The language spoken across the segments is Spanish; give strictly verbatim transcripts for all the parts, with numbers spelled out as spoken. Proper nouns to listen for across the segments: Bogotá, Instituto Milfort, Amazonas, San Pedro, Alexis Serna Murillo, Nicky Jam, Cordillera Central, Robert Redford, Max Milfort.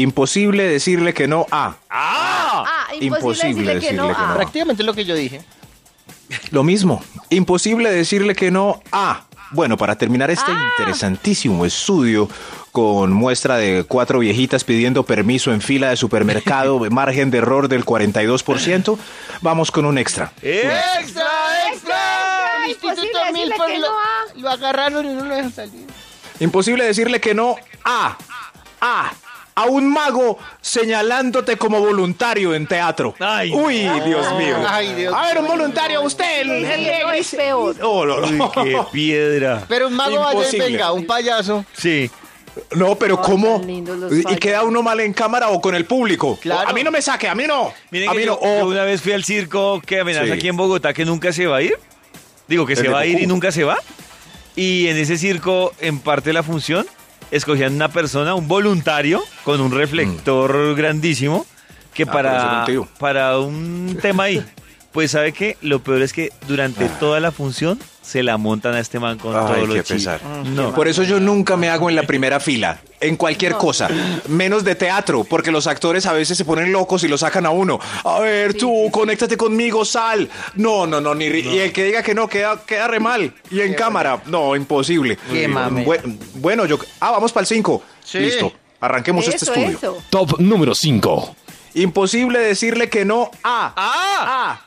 Imposible decirle que no a. ¡Ah! ah imposible, imposible decirle, decirle que no, que no a. Prácticamente lo que yo dije. Lo mismo. Imposible decirle que no a. Bueno, para terminar este ah. interesantísimo estudio con muestra de cuatro viejitas pidiendo permiso en fila de supermercado, margen de error del cuarenta y dos por ciento, vamos con un extra. ¡Extra, extra! extra El Instituto Milfort no lo, lo agarraron y no lo dejan salir. Imposible decirle que no a, a, a un mago señalándote como voluntario en teatro. Ay, Uy, ay, Dios mío. Ay, Dios a ver, un voluntario, usted. El, el, el, no es peor. Oh, no, no. Uy, qué piedra. Pero un mago, imposible. Vaya, venga, un payaso. Sí. No, pero oh, ¿cómo? ¿Y queda uno mal en cámara o con el público? Claro. A mí no me saque, a mí no. Miren, a mí que no. Yo, oh. yo una vez fui al circo que amenaza sí. aquí en Bogotá que nunca se va a ir. Digo, que el se va a ir y nunca se va. Y en ese circo, en parte de la función, escogían una persona, un voluntario, con un reflector mm. grandísimo, que ah, para, para un tema ahí. Pues, ¿sabe qué? Lo peor es que durante ah. toda la función se la montan a este man con Ay, todos los chistes. No. Por eso yo nunca me hago en la primera fila, en cualquier no. cosa, menos de teatro, porque los actores a veces se ponen locos y lo sacan a uno. A ver, sí, tú, sí, sí. conéctate conmigo, sal. No, no, no, ni, no. Y el que diga que no, queda, queda re mal. Y en Qué cámara, verdad. no, imposible. Qué mame. Bueno, yo... Ah, vamos para el cinco. Sí. Listo, arranquemos eso, este estudio. Eso. Top número cinco. Imposible decirle que no a... ¡Ah! ¡Ah! Ah.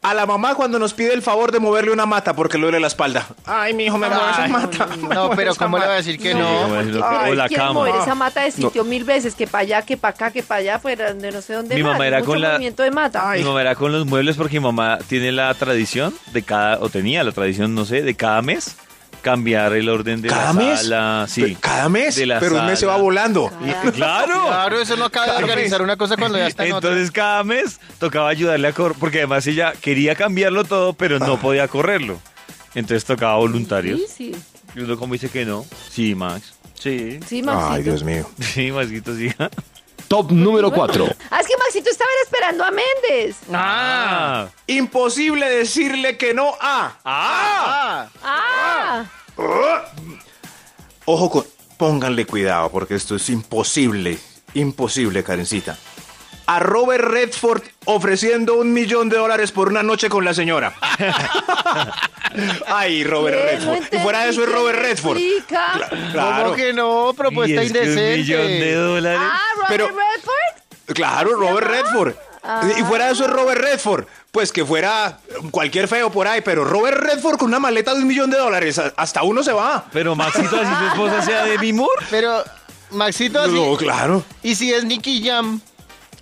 A, a la mamá cuando nos pide el favor de moverle una mata porque le duele la espalda. Ay, mi hijo, me mueve esa mata. No, pero ¿cómo le va a decir que no? O la cama. Mover esa mata de sitio no. mil veces, que para allá, que para acá, que para allá, pues no sé dónde. Mi mamá más, era con la... de mata. Mi mamá era con los muebles porque mi mamá tiene la tradición de cada, o tenía la tradición, no sé, de cada mes cambiar el orden de ¿Cada la mes? sala. Sí. ¿Cada mes? De la pero sala. Un mes se va volando. Cada... ¡Claro! Claro, eso no acaba de organizar mes. Una cosa cuando ya está en Entonces, otra. Cada mes tocaba ayudarle a correr, porque además ella quería cambiarlo todo, pero no ah. podía correrlo. Entonces tocaba voluntarios. Sí, sí. Y uno como dice que no. Sí, Max. Sí. Sí, Maxito. Ay, Dios mío. Sí, Maxito, sí. Top número cuatro. Ah, es que Maxito estaba esperando a Méndez. Ah. Imposible decirle que no a. Ah. Ah. ah. ah. Ojo con... Pónganle cuidado porque esto es imposible. Imposible, Karencita. A Robert Redford ofreciendo un millón de dólares por una noche con la señora. Ay, Robert ¿Qué? Redford. No entendí, y fuera de eso es Robert Redford. Claro. ¿Cómo que no? Propuesta es indecente. Un millón de dólares. Ah, Robert Pero, Redford. Claro, Robert ¿Llamá? Redford. Ah. Y fuera de eso es Robert Redford. Pues que fuera cualquier feo por ahí, pero Robert Redford con una maleta de un millón de dólares. Hasta uno se va. Pero Maxito, así su esposa sea de mi Moore. Pero Maxito, así. No, claro. ¿Y si es Nicky Jam?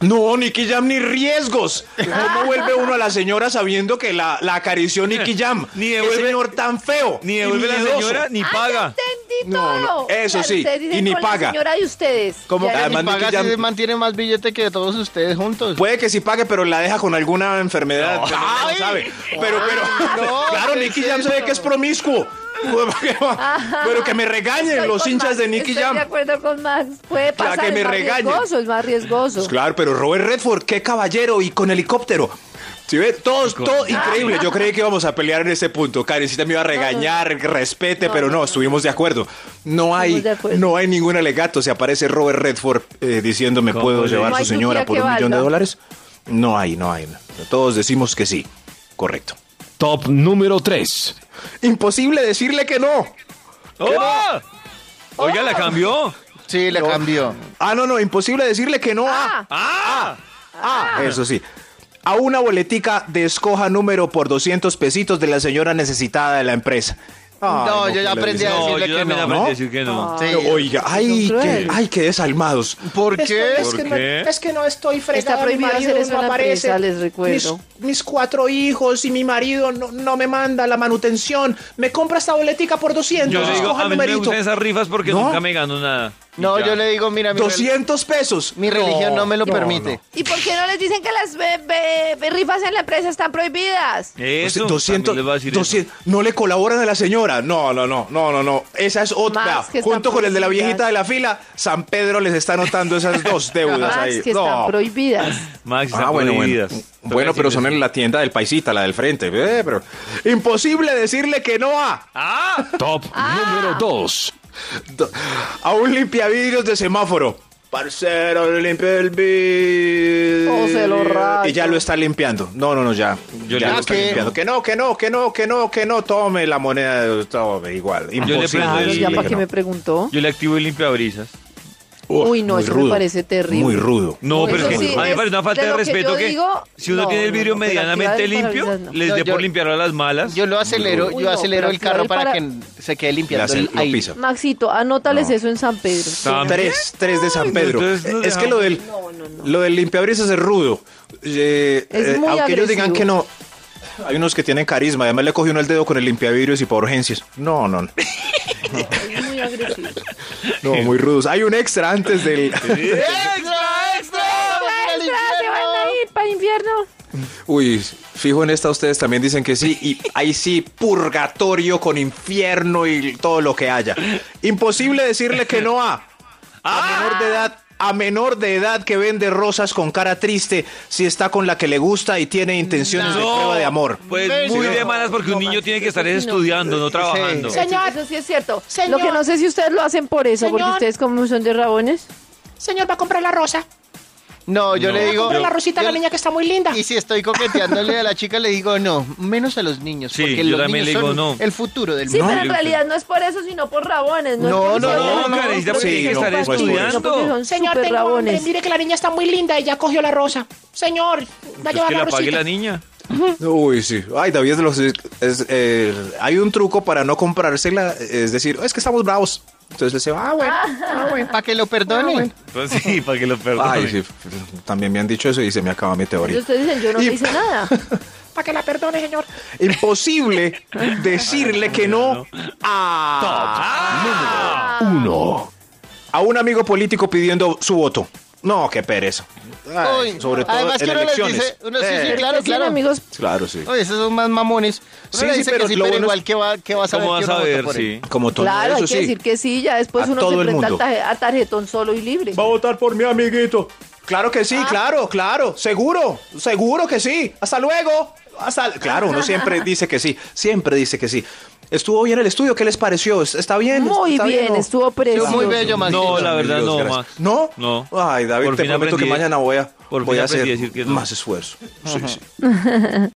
No, Nicky Jam ni riesgos. ¿Cómo vuelve uno a la señora sabiendo que la, la acarició Nicky Jam? Ni devuelve, ¿Qué señor tan feo? Ni devuelve la señora, ni paga. Ay, no, no, eso claro, sí, y ni paga. La señora de ustedes. Como que además Nicky Jam se mantiene más billete que todos ustedes juntos. Puede que sí pague, pero la deja con alguna enfermedad. No, no sabe. Pero, pero, no, claro, Nicky Jam se ve que es promiscuo. Pero que me regañen estoy los hinchas Max, de Nicky Jam. Estoy de acuerdo con Max. Puede pasar, que me es, más riesgoso, es más riesgoso. Pues claro, pero Robert Redford, qué caballero y con helicóptero. ¿Sí ve? Todos, todo increíble. Yo creí que íbamos a pelear en ese punto. Karencita me iba a regañar, no, no. respete, no, pero no, estuvimos de acuerdo. No hay, de acuerdo. no hay ningún alegato. Si aparece Robert Redford eh, diciendo me puedo llevar no su señora por un valga. millón de dólares. No hay, no hay. Todos decimos que sí. Correcto. Top número tres. Imposible decirle que no. ¡Oh! Que no. Oiga, la cambió. Sí, la no. cambió. Ah, no, no, imposible decirle que no ah. a. Ah. Ah. ah. Eso sí. A una boletica de escoja número por doscientos pesitos de la señora necesitada de la empresa. Ay, no, yo ya aprendí a decirle que no. No, yo aprendí a decir que no. Sí. Oiga, ay, qué, ay, qué desalmados. ¿Por qué? Es, ¿Por que, qué? No, es que no estoy fregado. Está prohibido hacer eso en la empresa, les recuerdo. Mis, mis cuatro hijos y mi marido no, no me manda la manutención. Me compra esta boletica por doscientos. Yo le digo, a mí me gustan esas rifas porque ¿No? nunca me gano nada. No, ya. yo le digo, mira, mi doscientos pesos. Mi religión no, no me lo no, permite. No. ¿Y por qué no les dicen que las be- be- rifas en la empresa están prohibidas? Eso, doscientos, doscientos, doscientos, no le colaboran a la señora. No, no, no, no, no, no. Esa es otra. Junto con el de la viejita de la fila, San Pedro les está anotando esas dos deudas Max, ahí. Que no. están prohibidas. Max, están ah, bueno, prohibidas. Bueno, bueno pero son en la tienda del paisita, la del frente. Eh, pero imposible decirle que no a. Ah. Top ah. número dos. A un limpiavidrios de semáforo. Parcero, limpia el beat. O se lo rayo. Y ya lo está limpiando. No, no, no, ya. Yo ya le lo está limpiando. Que no, que no, que no, que no, que no. Tome la moneda. Tome, igual. Imposible. Yo le ah, el, ya para que, que no. Me preguntó. Yo le activo el limpiaobrisas. Uf, Uy, no, eso rudo. Me parece terrible. Muy rudo. No, pero sí, es, a mí me parece una falta de, de respeto que, digo, que si uno no, tiene el vidrio no, medianamente limpio, no. les no, dé por limpiarlo a las malas. Yo lo acelero, Uy, yo acelero no, el carro para, para que se quede limpiando el, el piso. Maxito, anótales no. eso en San Pedro. ¿San tres, tres de San Pedro. Ay, no, no, es que lo del, no, no, no. lo del limpiabrisas es rudo. Eh, es eh, muy aunque agresivo. Ellos digan que no, hay unos que tienen carisma. Además le cogió uno el dedo con el limpiavidrios y para urgencias. No, no, no. Es muy agresivo. No, muy rudos. Hay un extra antes del... ¡Extra, extra! ¡Extra, se van a ir para el infierno! Uy, fijo en esta, ustedes también dicen que sí. Y ahí sí, purgatorio con infierno y todo lo que haya. Imposible decirle que no a... A menor de edad, a menor de edad que vende rosas con cara triste si está con la que le gusta y tiene intenciones no, de prueba de amor. Pues muy de malas porque no, un niño no, tiene que estar no, estudiando, no trabajando. Sí, señor, eso sí es cierto. Señor, lo que no sé si ustedes lo hacen por eso, señor, porque ustedes como son de rabones. Señor, va a comprar la rosa. No, yo no, le digo... la rosita a la niña que está muy linda. Y si estoy coqueteándole a la chica, le digo no, menos a los niños. Sí, porque yo los también niños le digo son no. el futuro del mundo. Sí, no, pero en realidad no es por eso, sino por rabones. No, no, no, no, Karencita, porque tiene que estar estudiando. Señor, tengo rabones. Hombre, mire que la niña está muy linda y ya cogió la rosa. Señor, va a llevar la rosita. Que la pague la niña. Uy, sí. Ay, David, los, es, eh, hay un truco para no comprársela, es decir, es que estamos bravos. Entonces le dice, ah, bueno, ah, bueno para que lo perdone. Ah, bueno. Pues sí, para que lo perdone. Ay, sí, también me han dicho eso y se me acaba mi teoría. Y ustedes dicen, yo no y... le hice nada. Para que la perdone, señor. Imposible decirle que no a... Top número uno. A un amigo político pidiendo su voto. No, qué pereza. Ay, Uy, sobre todo además en que uno elecciones. Les dice, uno sí, eh, sí, claro, claro. amigos. Claro, sí. Oye, esos son más mamones. Uno sí, le dice sí, pero, que sí, pero bueno, igual que va, que va a saber. ¿Cómo vas a ver? Sí. Como todo claro, eso, hay que sí. decir que sí, ya después a uno se enfrenta a tarjetón solo y libre. Va a votar por mi amiguito. Claro que sí, ah. claro, claro. Seguro, seguro que sí. Hasta luego. Hasta... Claro, uno siempre dice que sí. Siempre dice que sí. ¿Estuvo bien el estudio? ¿Qué les pareció? ¿Está bien? Muy ¿Está bien, bien? ¿No? Estuvo precioso. Muy bello, Max. No, la verdad no, Max. ¿No? No. Ay, David, por te prometo aprendí. que mañana voy a, voy a hacer decir que no. más esfuerzo. Sí, sí.